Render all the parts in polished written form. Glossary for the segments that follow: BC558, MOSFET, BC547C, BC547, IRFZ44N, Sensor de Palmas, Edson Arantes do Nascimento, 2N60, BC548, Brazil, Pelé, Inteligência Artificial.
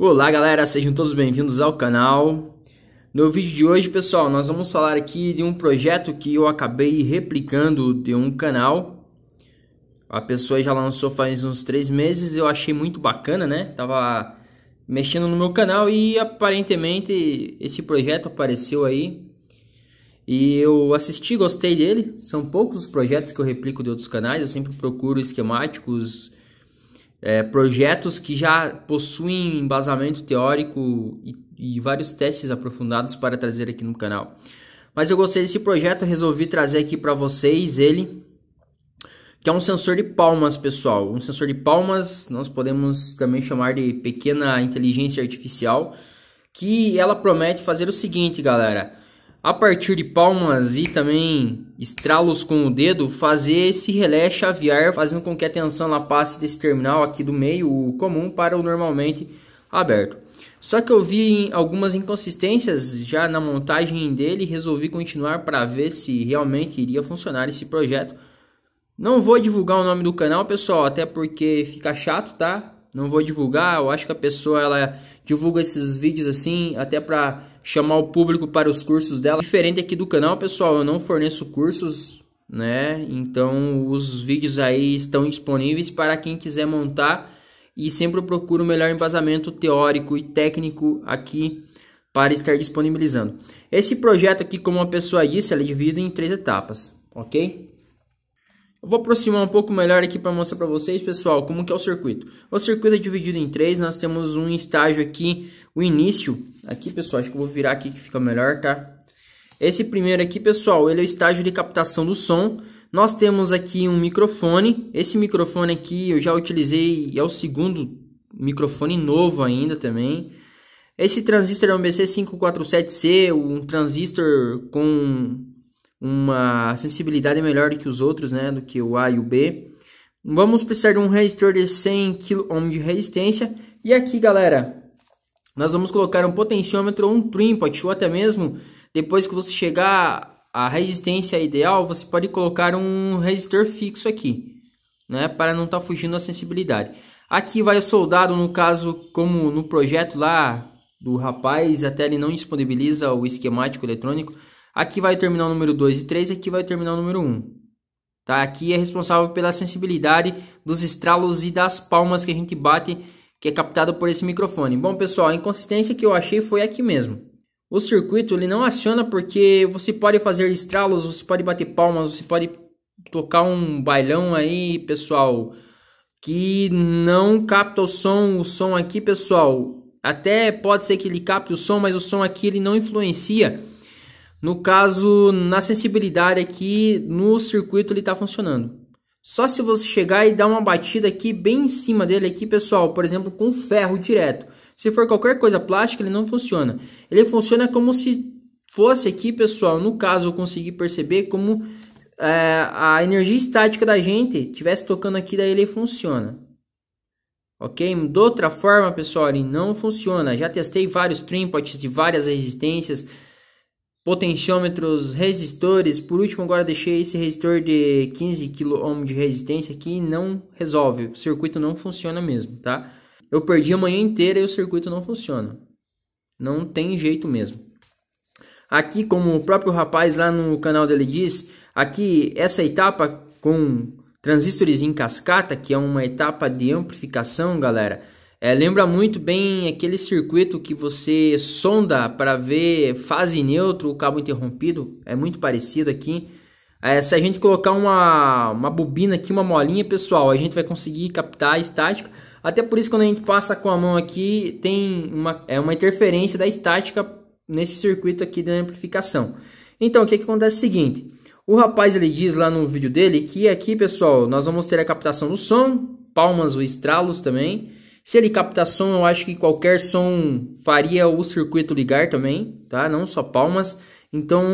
Olá galera, sejam todos bem-vindos ao canal. No vídeo de hoje, pessoal, nós vamos falar aqui de um projeto que eu acabei replicando de um canal. A pessoa já lançou faz uns 3 meses, eu achei muito bacana, né? Tava mexendo no meu canal e aparentemente esse projeto apareceu aí. E eu assisti, gostei dele. São poucos os projetos que eu replico de outros canais, eu sempre procuro esquemáticos, projetos que já possuem embasamento teórico e vários testes aprofundados para trazer aqui no canal. Mas eu gostei desse projeto, resolvi trazer aqui para vocês ele, que é um sensor de palmas, pessoal. Um sensor de palmas, nós podemos também chamar de pequena inteligência artificial, que ela promete fazer o seguinte, galera: a partir de palmas e também estralos com o dedo, fazer esse relé chavear, fazendo com que a tensão ela passe desse terminal aqui do meio, o comum, para o normalmente aberto. Só que eu vi algumas inconsistências já na montagem dele e resolvi continuar para ver se realmente iria funcionar esse projeto. Não vou divulgar o nome do canal, pessoal, até porque fica chato, tá? Não vou divulgar. Eu acho que a pessoa ela divulga esses vídeos assim até para chamar o público para os cursos dela. Diferente aqui do canal, pessoal, eu não forneço cursos, né? Então os vídeos aí estão disponíveis para quem quiser montar, e sempre eu procuro o melhor embasamento teórico e técnico aqui para estar disponibilizando. Esse projeto aqui, como a pessoa disse, ele é dividido em 3 etapas, ok? Eu vou aproximar um pouco melhor aqui para mostrar para vocês, pessoal, como que é o circuito. O circuito é dividido em 3, nós temos um estágio aqui, o início. Aqui, pessoal, acho que eu vou virar aqui que fica melhor, tá? Esse primeiro aqui, pessoal, ele é o estágio de captação do som. Nós temos aqui um microfone. Esse microfone aqui eu já utilizei, é o segundo microfone novo ainda também. Esse transistor é um BC547C, um transistor com uma sensibilidade melhor do que os outros, né, do que o A e o B. Vamos precisar de um resistor de 100 kΩ de resistência. E aqui, galera, nós vamos colocar um potenciômetro ou um trimpot, ou até mesmo, depois que você chegar à resistência ideal, você pode colocar um resistor fixo aqui, né, para não estar fugindo da sensibilidade. Aqui vai soldado, no caso, como no projeto lá do rapaz, até ele não disponibiliza o esquemático eletrônico. Aqui vai terminar o número 2 e 3, aqui vai terminar o número 1. Tá? Aqui é responsável pela sensibilidade dos estralos e das palmas que a gente bate, que é captado por esse microfone. Bom, pessoal, a inconsistência que eu achei foi aqui mesmo. O circuito ele não aciona porque você pode fazer estralos, você pode bater palmas, você pode tocar um bailão aí, pessoal, que não capta o som. O som aqui, pessoal, até pode ser que ele capte o som, mas o som aqui ele não influencia. No caso, na sensibilidade aqui, no circuito ele está funcionando. Só se você chegar e dar uma batida aqui bem em cima dele aqui, pessoal, por exemplo, com ferro direto. Se for qualquer coisa plástica, ele não funciona. Ele funciona como se fosse aqui, pessoal, no caso eu consegui perceber como a energia estática da gente estivesse tocando aqui, daí ele funciona. Ok? De outra forma, pessoal, ele não funciona. Já testei vários trimpots de várias resistências, potenciômetros, resistores. Por último, agora deixei esse resistor de 15 kΩ de resistência aqui, não resolve, o circuito não funciona mesmo, tá? Eu perdi a manhã inteira e o circuito não funciona, não tem jeito mesmo. Aqui, como o próprio rapaz lá no canal dele diz, aqui essa etapa com transistores em cascata, que é uma etapa de amplificação, galera, lembra muito bem aquele circuito que você sonda para ver fase neutro, o cabo interrompido. É muito parecido aqui. Se a gente colocar uma bobina aqui, uma molinha, pessoal, a gente vai conseguir captar a estática. Até por isso, quando a gente passa com a mão aqui, tem uma interferência da estática nesse circuito aqui da amplificação. Então, o que acontece é o seguinte. O rapaz ele diz lá no vídeo dele que aqui, pessoal, nós vamos ter a captação do som, palmas ou estralos também. Se ele captar som, eu acho que qualquer som faria o circuito ligar também, tá? Não só palmas. Então,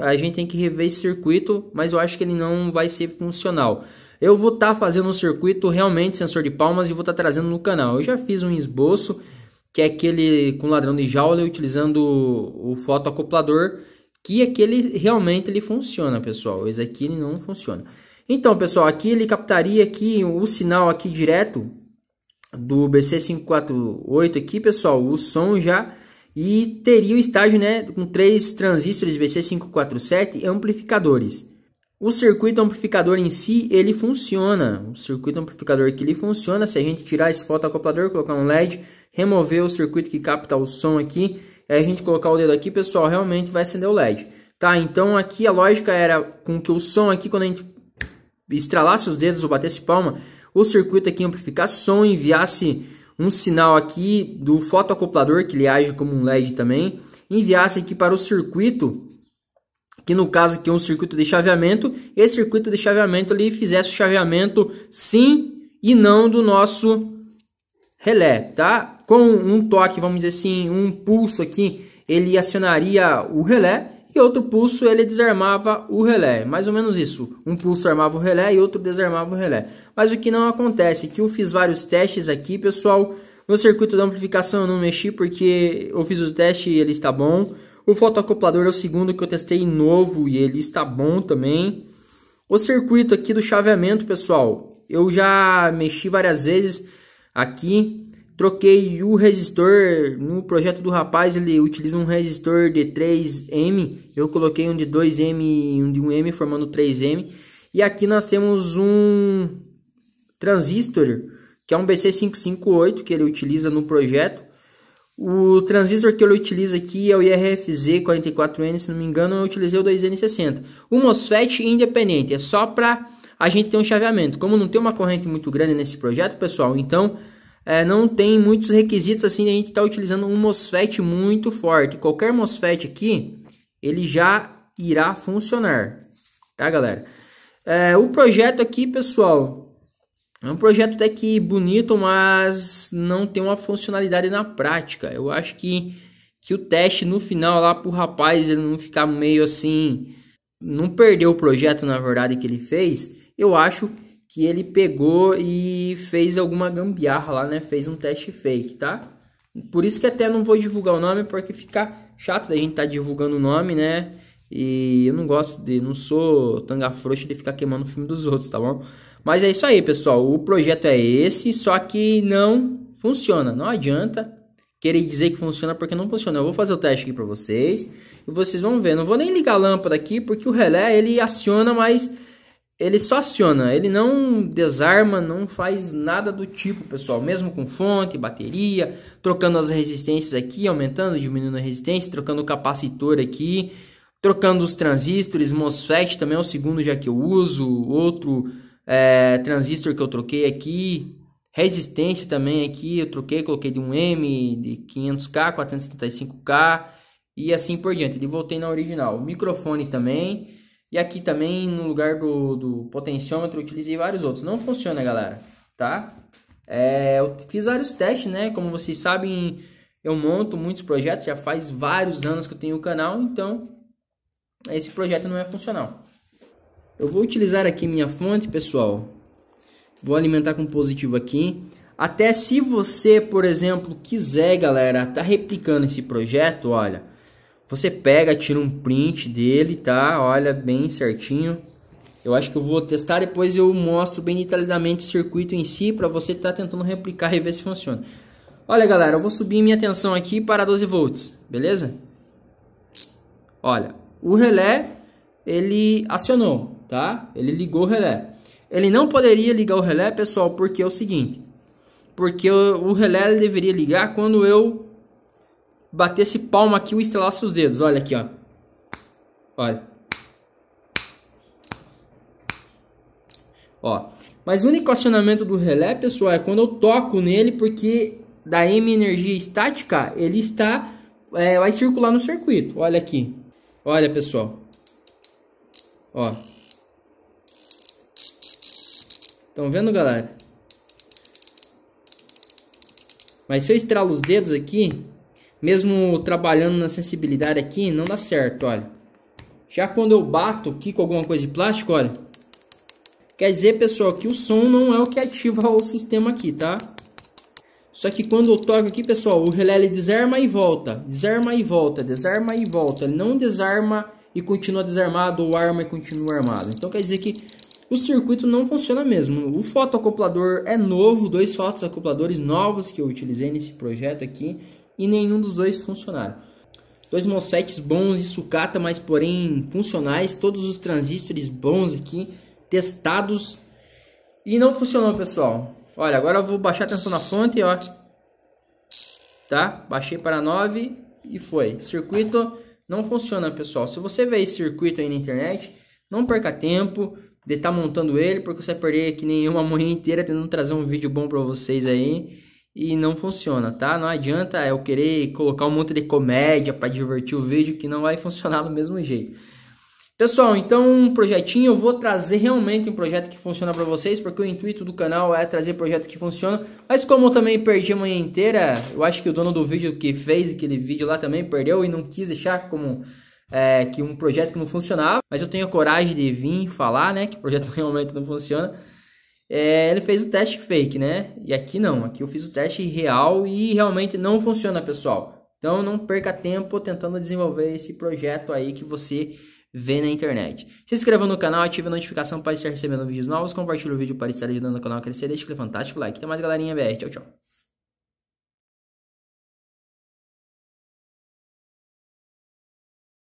a gente tem que rever esse circuito, mas eu acho que ele não vai ser funcional. Eu vou estar fazendo um circuito realmente sensor de palmas e vou estar trazendo no canal. Eu já fiz um esboço, que é aquele com ladrão de Joule, utilizando o fotoacoplador, que aquele realmente ele funciona, pessoal. Esse aqui ele não funciona. Então, pessoal, aqui ele captaria aqui o sinal aqui direto, do BC548 aqui, pessoal, o som já... E teria o estágio, né, com 3 transistores BC547 e amplificadores. O circuito amplificador em si, ele funciona. O circuito amplificador aqui, ele funciona. Se a gente tirar esse fotoacoplador, colocar um LED, remover o circuito que capta o som aqui, a gente colocar o dedo aqui, pessoal, realmente vai acender o LED. Tá, então aqui a lógica era com que o som aqui, quando a gente estralasse os dedos ou batesse palma, o circuito aqui amplificasse o som, enviasse um sinal aqui do fotoacoplador, que ele age como um LED também, enviasse aqui para o circuito, que no caso aqui é um circuito de chaveamento, e esse circuito de chaveamento ele fizesse o chaveamento sim e não do nosso relé, tá? Com um toque, vamos dizer assim, um pulso aqui, ele acionaria o relé, e outro pulso ele desarmava o relé, mais ou menos isso. Um pulso armava o relé e outro desarmava o relé. Mas o que não acontece, que eu fiz vários testes aqui, pessoal. No circuito da amplificação eu não mexi porque eu fiz o teste e ele está bom. O fotoacoplador é o segundo que eu testei novo e ele está bom também. O circuito aqui do chaveamento, pessoal, eu já mexi várias vezes aqui. Troquei o resistor, no projeto do rapaz ele utiliza um resistor de 3M, eu coloquei um de 2M e um de 1M, formando 3M. E aqui nós temos um transistor, que é um BC558, que ele utiliza no projeto. O transistor que ele utiliza aqui é o IRFZ44N, se não me engano, eu utilizei o 2N60. O MOSFET independente, é só para a gente ter um chaveamento. Como não tem uma corrente muito grande nesse projeto, pessoal, então... não tem muitos requisitos assim, a gente está utilizando um MOSFET muito forte. Qualquer MOSFET aqui, ele já irá funcionar, tá, galera? O projeto aqui, pessoal, é um projeto até que bonito, mas não tem uma funcionalidade na prática. Eu acho que o teste no final lá pro rapaz, ele não ficar meio assim, não perder o projeto na verdade que ele fez, eu acho que ele pegou e fez alguma gambiarra lá, né? Fez um teste fake, tá? Por isso que até não vou divulgar o nome, porque fica chato da gente tá divulgando o nome, né? E eu não gosto de... Não sou tanga frouxa de ficar queimando o filme dos outros, tá bom? Mas é isso aí, pessoal. O projeto é esse, só que não funciona. Não adianta querer dizer que funciona, porque não funciona. Eu vou fazer o teste aqui pra vocês e vocês vão ver. Não vou nem ligar a lâmpada aqui, porque o relé, ele aciona, mas... ele só aciona, ele não desarma, não faz nada do tipo, pessoal. Mesmo com fonte, bateria, trocando as resistências aqui, aumentando, diminuindo a resistência, trocando o capacitor aqui, trocando os transistores, MOSFET também é o segundo já que eu uso, outro transistor que eu troquei aqui, resistência também aqui, eu troquei, coloquei de 1M, de 500K, 475K e assim por diante. E voltei na original, microfone também. E aqui também, no lugar do potenciômetro, eu utilizei vários outros. Não funciona, galera, tá? Eu fiz vários testes, né? Como vocês sabem, eu monto muitos projetos. Já faz vários anos que eu tenho o canal, então esse projeto não é funcional. Eu vou utilizar aqui minha fonte, pessoal. Vou alimentar com positivo aqui. Até se você, por exemplo, quiser, galera, tá replicando esse projeto, olha... Você pega, tira um print dele, tá? Olha bem certinho. Eu acho que eu vou testar, depois eu mostro bem detalhadamente o circuito em si para você estar tentando replicar e ver se funciona. Olha, galera, eu vou subir minha tensão aqui para 12 volts, beleza? Olha, o relé, ele acionou, tá? Ele ligou o relé. Ele não poderia ligar o relé, pessoal, porque é o seguinte. Porque o relé ele deveria ligar quando eu... bater esse palmo aqui, eu estrelasse os dedos. Olha aqui, ó. Olha. Ó. Mas o único acionamento do relé, pessoal, é quando eu toco nele, porque daí minha energia estática, ele está... vai circular no circuito. Olha aqui. Olha, pessoal. Ó. Estão vendo, galera? Mas se eu estralo os dedos aqui... mesmo trabalhando na sensibilidade aqui, não dá certo, olha. Já quando eu bato aqui com alguma coisa de plástico, olha. Quer dizer, pessoal, que o som não é o que ativa o sistema aqui, tá? Só que quando eu toco aqui, pessoal, o relé ele desarma e volta. Desarma e volta, desarma e volta. Ele não desarma e continua desarmado ou arma e continua armado. Então quer dizer que o circuito não funciona mesmo. O fotoacoplador é novo, dois fotoacopladores novos que eu utilizei nesse projeto aqui, e nenhum dos dois funcionaram. Dois MOSFETs bons de sucata, mas porém funcionais, todos os transistores bons aqui, testados, e não funcionou, pessoal. Olha, agora eu vou baixar a tensão na fonte, ó. Tá? Baixei para 9 e foi. Circuito não funciona, pessoal. Se você vê esse circuito aí na internet, não perca tempo de estar montando ele, porque você vai perder que nem uma manhã inteira tentando trazer um vídeo bom para vocês aí. E não funciona, tá? Não adianta eu querer colocar um monte de comédia para divertir o vídeo, que não vai funcionar do mesmo jeito. Pessoal, então um projetinho, eu vou trazer realmente um projeto que funciona para vocês, porque o intuito do canal é trazer projetos que funcionam. Mas como eu também perdi a manhã inteira, eu acho que o dono do vídeo que fez aquele vídeo lá também perdeu e não quis deixar como que um projeto que não funcionava. Mas eu tenho a coragem de vir falar, né, que o projeto realmente não funciona. É, ele fez o teste fake, né? E aqui não, aqui eu fiz o teste real e realmente não funciona, pessoal. Então não perca tempo tentando desenvolver esse projeto aí que você vê na internet. Se inscreva no canal, ative a notificação para estar recebendo vídeos novos, compartilhe o vídeo para estar ajudando o canal a crescer, deixe aquele fantástico like. Até mais, galerinha BR. Tchau, tchau.